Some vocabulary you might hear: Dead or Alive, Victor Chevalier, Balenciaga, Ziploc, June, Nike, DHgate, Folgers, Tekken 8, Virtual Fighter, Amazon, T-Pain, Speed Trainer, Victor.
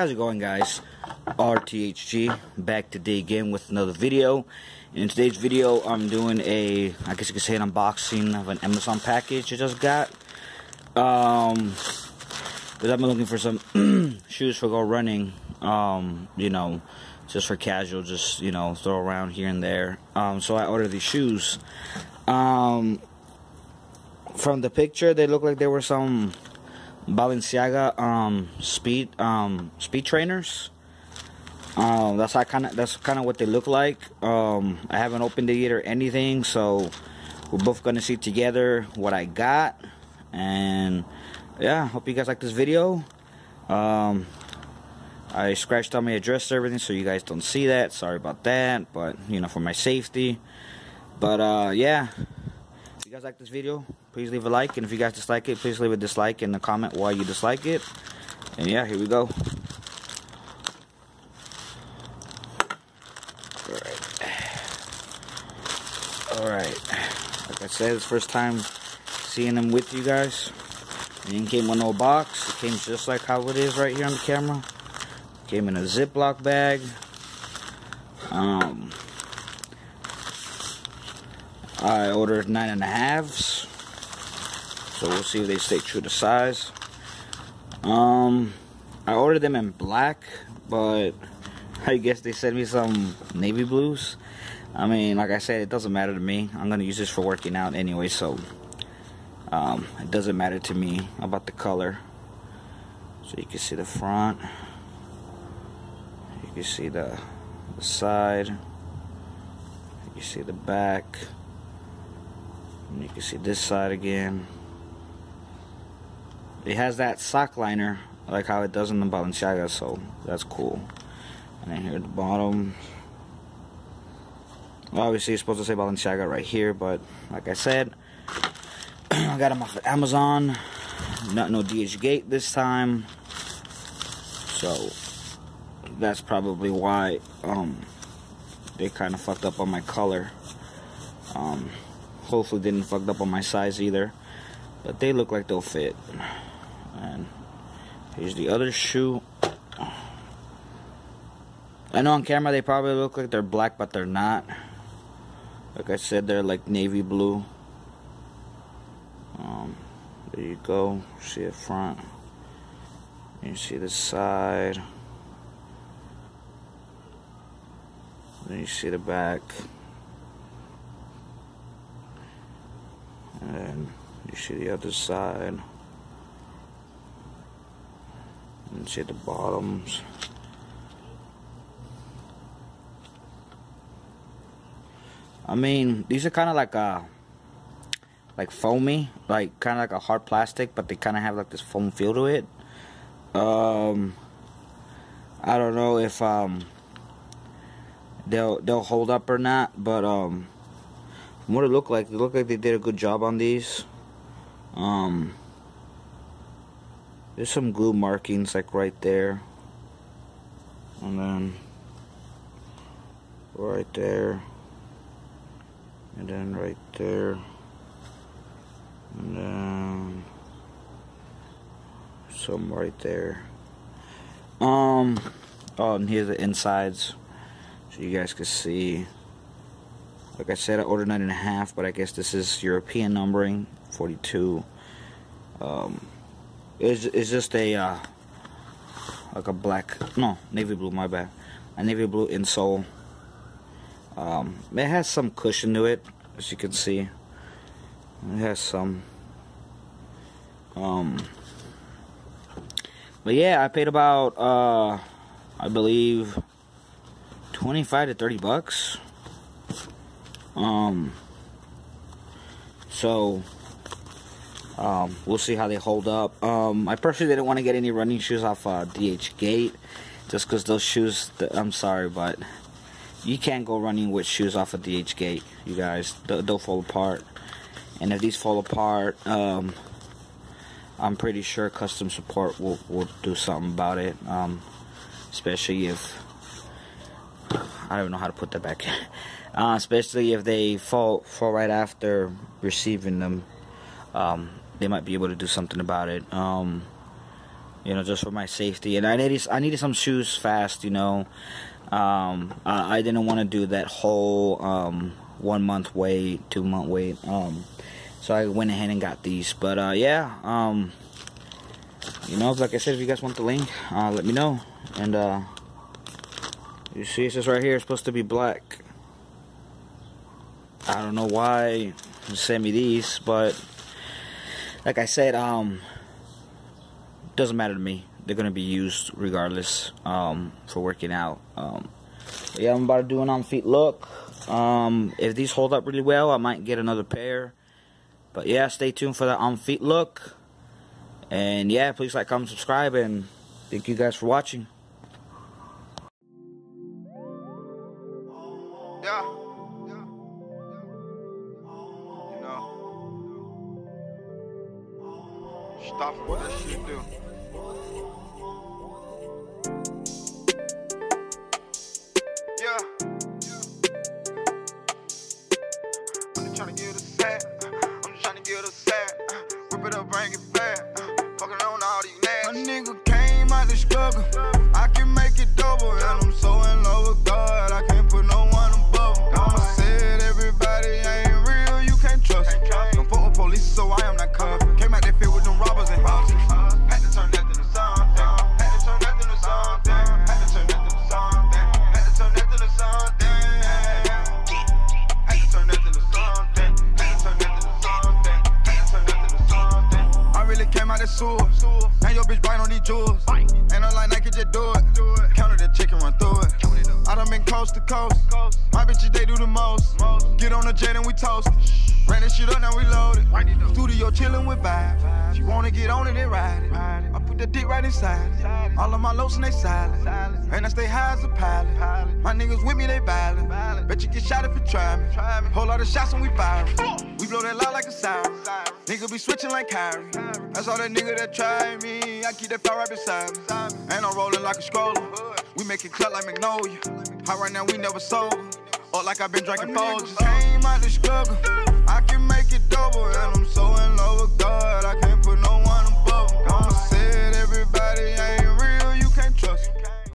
How's it going, guys? DHgate back today again with another video. In today's video I'm doing a, I guess you could say, an unboxing of an Amazon package I just got. Because I've been looking for some shoes for go running, you know, just for casual, just, you know, throw around here and there. So I ordered these shoes. From the picture they look like they were some Balenciaga speed trainers. That's kind of what they look like. I haven't opened it yet or anything, so we're both gonna see together what I got. And yeah, hope you guys like this video. I scratched on my address and everything, so you guys don't see that. Sorry about that, but you know, for my safety. But yeah, if you guys like this video, please leave a like, and if you guys dislike it, please leave a dislike in the comment why you dislike it. And yeah, here we go. Alright, like I said, it's first time seeing them with you guys. It didn't came with no box. It came just like how it is right here on the camera. Came in a Ziploc bag. I ordered 9.5s. So we'll see if they stay true to size. I ordered them in black, but I guess they sent me some navy blues. I mean, like I said, it doesn't matter to me. I'm gonna use this for working out anyway, so it doesn't matter to me about the color. So you can see the front. You can see the side. You can see the back. And you can see this side again. It has that sock liner like how it does in the Balenciaga, so that's cool. And then here at the bottom, obviously it's supposed to say Balenciaga right here, but like I said, I got them off of Amazon. No DHgate this time, so that's probably why they kind of fucked up on my color. Hopefully didn't fuck up on my size either, but they look like they'll fit. And here's the other shoe. I know on camera they probably look like they're black, but they're not. Like I said, they're like navy blue. There you go. See the front. You see the side. Then you see the back. And you see the other side, and you see the bottoms. I mean, these are kind of like a, like foamy, like kind of like a hard plastic, but they kind of have like this foam feel to it. I don't know if they'll hold up or not, but what it looked like, they look like they did a good job on these. There's some glue markings like right there, and then right there, and then right there, and then some right there. Oh, and here's the insides, so you guys can see. Like I said, I ordered 9.5, but I guess this is European numbering, 42. It's just a like a black, no, navy blue, my bad, a navy blue insole. It has some cushion to it, as you can see. It has some. But yeah, I paid about I believe $25 to $30. So we'll see how they hold up. I personally didn't want to get any running shoes off DHgate, just because those shoes, I'm sorry, but you can't go running with shoes off of DHgate, you guys. They'll fall apart. And if these fall apart, I'm pretty sure custom support will do something about it. Especially if, I don't know how to put that back in. Especially if they fall right after receiving them, they might be able to do something about it. you know, just for my safety. And I needed some shoes fast, you know. I didn't want to do that whole 1 month wait, 2 month wait. So I went ahead and got these. But yeah, you know, like I said, if you guys want the link, let me know. And you see, it says right here, it's supposed to be black. I don't know why you sent me these, but like I said, doesn't matter to me. They're gonna be used regardless, for working out. Yeah, I'm about to do an on-feet look. If these hold up really well, I might get another pair. But yeah, stay tuned for the on-feet look. And yeah, please like, comment, subscribe, and thank you guys for watching. Yeah. Stop what that shit do. Now your bitch buying on these jewels. Ain't no like Nike, just do it. Counter the chicken, run through it. I done been coast to coast. My bitches, they do the most. Get on the jet and we toast. Ran this shit up, now we loaded. Studio chillin' with vibes. She wanna get on it and ride it. I put the dick right inside it. All of my lotion and they silent. And I stay high as a pilot. My niggas with me, they violent. Bet you get shot if you try me. Whole lot of shots when we viral. We blow that loud like a siren. Nigga be switching like Kyrie. That's all that nigga that tried me. I keep that fire right beside me. And I'm rolling like a stroller. We make it clap like Magnolia. Hot right now, we never sold. Or like I've been drinking Folgers. Came out the struggle. I can make it double, and I'm so in love with God, I can't put no one.